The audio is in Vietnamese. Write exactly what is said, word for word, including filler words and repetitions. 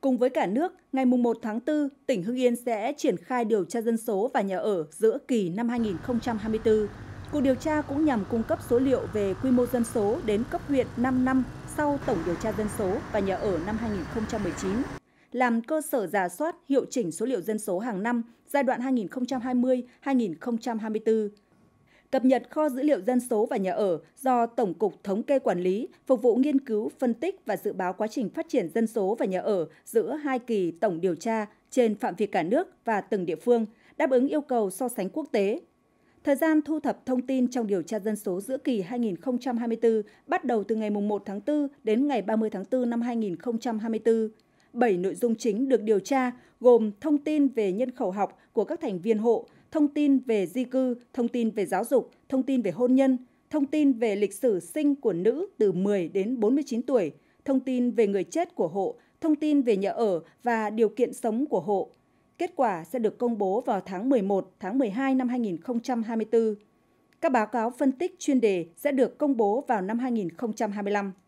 Cùng với cả nước, ngày mùng một tháng tư, tỉnh Hưng Yên sẽ triển khai điều tra dân số và nhà ở giữa kỳ năm hai nghìn không trăm hai mươi tư. Cuộc điều tra cũng nhằm cung cấp số liệu về quy mô dân số đến cấp huyện năm năm sau tổng điều tra dân số và nhà ở năm hai nghìn không trăm mười chín, làm cơ sở rà soát hiệu chỉnh số liệu dân số hàng năm giai đoạn hai nghìn không trăm hai mươi đến hai nghìn không trăm hai mươi tư. Cập nhật kho dữ liệu dân số và nhà ở do Tổng cục Thống kê quản lý, phục vụ nghiên cứu, phân tích và dự báo quá trình phát triển dân số và nhà ở giữa hai kỳ tổng điều tra trên phạm vi cả nước và từng địa phương, đáp ứng yêu cầu so sánh quốc tế. Thời gian thu thập thông tin trong điều tra dân số giữa kỳ hai nghìn không trăm hai mươi tư bắt đầu từ ngày mùng một tháng tư đến ngày ba mươi tháng tư năm hai nghìn không trăm hai mươi tư. bảy nội dung chính được điều tra gồm thông tin về nhân khẩu học của các thành viên hộ, thông tin về di cư, thông tin về giáo dục, thông tin về hôn nhân, thông tin về lịch sử sinh của nữ từ mười đến bốn mươi chín tuổi, thông tin về người chết của hộ, thông tin về nhà ở và điều kiện sống của hộ. Kết quả sẽ được công bố vào tháng mười một, tháng mười hai năm hai nghìn không trăm hai mươi tư. Các báo cáo phân tích chuyên đề sẽ được công bố vào năm hai nghìn không trăm hai mươi lăm.